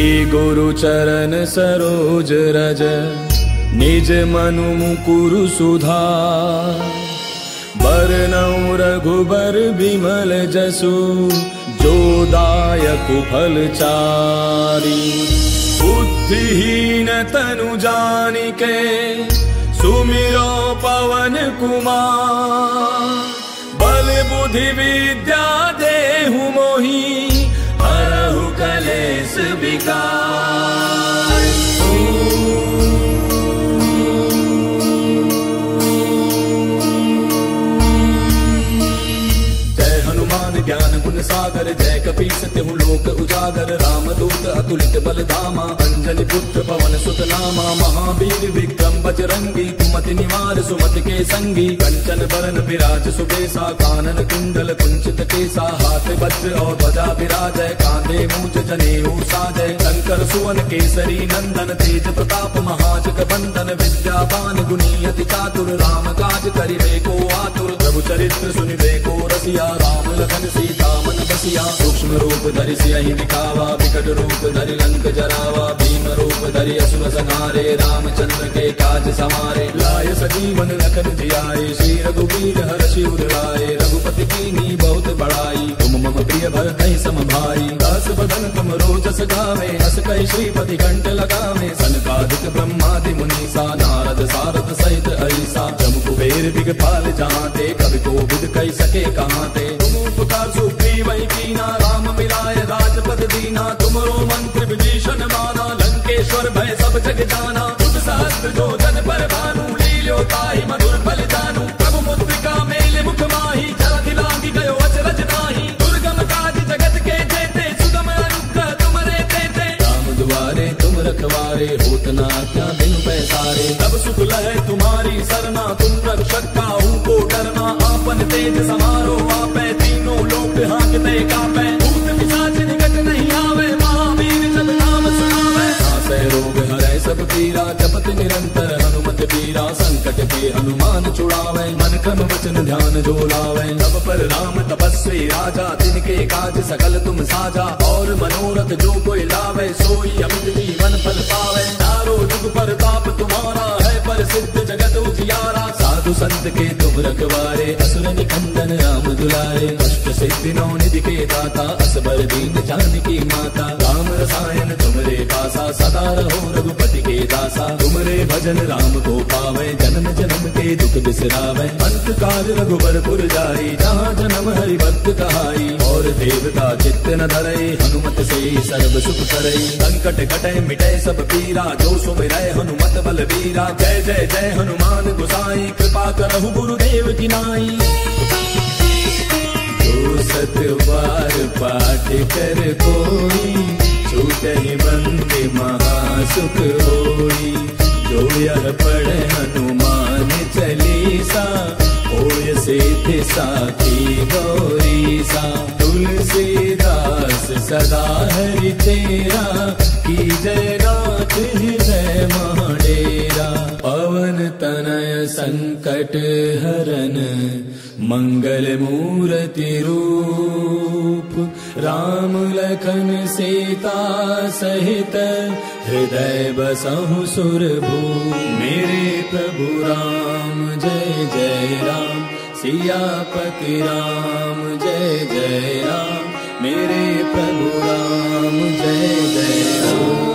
श्री गुरु चरण सरोज रज निज मनु मुकुरु सुधार। बरनउँ रघुबर बिमल जसु जो दायकु फल चारि। बुद्धिहीन तनु जानिके सुमिरो पवन कुमार। बल बुद्धि विद्या देहु मोहि हरहु कलेस विकार। जय हनुमान ज्ञान गुण सागर जय कपीस तेहु लोक उजागर। रामदूत अतुलित बलधामा अंजनी पुत्र पवन सुत नामा। महावीर विक्रम बजरंगी कुमति निवार सुमति के संगी। कंचन बरन विराज सुबेसा कानन कुंडल कुंचित केसा। हाथ वज्र और ध्वजा विराजय कांधे मूंज जनेऊ साजय। शंकर सुवन केसरी नंदन तेज प्रताप महाजग बंदन। विद्यावान गुणी अति चातुर राम काज करिबे को आतुर। प्रभु चरित्र सुनिबे को रसिया राम लखन सीता मन बसिया। सूक्ष्म रूप धरि सियहि दिखावा विकट रूप धरि लंक जरावा। भीम रूप धरि असुर संहारे रामचंद्र के काज संवारे। लाय सजीवन लखन जियाए श्री रघुबीर हर्षि उर लाए। रघुपति कीन्ही बहुत बड़ाई तुम मम प्रिय भरतहि सम भाई। दास बदन तुम रोजस गावे अस कहि श्रीपति कंठ लगावे। सनकादिक ब्रह्मादि मुनीसा नारद सारद सहित अहिसा। जम कुबेर दिगपाल जहांते कवि कोविद कहि सके कहाते। तुम उपकार सुग्रीव कीना राम मिलाय राजपद दीना। तुमरो मंत्र विभीषण माना लंकेश्वर भय सब जग जाना। तुम सहस्त्र जो जन पर भानु लील्यो ताहि मधुर फल जानू। प्रभु मुद्रिका मेले मुख माहि जलधि लांघि गयो अचरज नाही। दुर्गम काज जगत के जेते सुगम अनुग्रह तुमरे तेते। राम दुआरे तुम रखवारे होत न आज्ञा बिनु पैसारे। सब सुख लहै तुम्हारी सरना तुम रक्षक काहू को डरना। आपन तेज समारो आपै तीनों लोक हांकते कापै। रोग हरै सब पीरा जपत निरंतर हनुमत पीरा। संकट के हनुमान छुड़ावै मन क्रम वचन ध्यान जो लावै। सब पर राम तपस्वी राजा तिनके काज सकल तुम साजा। और मनोरथ जो कोई लावै सोई अमित जीवन फल पावै। चारों युग प्रताप तुम्हारा है प्रसिद्ध जगत उजियारा। साधु संत के तुम रखवारे असुर निकंदन राम दुलारे। अष्ट सिद्धि नौ निधि के दाता असबर दीन जानकी माता। राम रसायन तुमरे पासा सदा रहो रघुपति के दासा। तुमरे भजन राम को पावै जन्म जन्म के दुख बिसरावै। अंत काल रघुबर पुर जाई जहाँ जन्म हरि भक्त कहाई। और देवता चित्त न धरई हनुमत से सर्व सुख करई। संकट कटै मिटै सब पीरा जो सुमिरै हनुमत बलबीरा। जय जय जय हनुमान गोसाई कृपा करहु गुरुदेव की नाई। जो सत बार पाठ कर कोई छूटहि बंदे महासुख होई। जो यह पढ़े हनुमान चालीसा होय सिद्धि साखी गौरीसा। तुलसीदास सदा हरि तेरा की जय रात हृदय महाडेरा। पवन तनय संकट हरन मंगल मूर्ति रूप। राम लखन सीता सहित हृदय बसहु सुर भूप। मेरे प्रभु राम जय जय राम सियापति राम जय जय राम। मेरे प्रभु राम जय जय राम।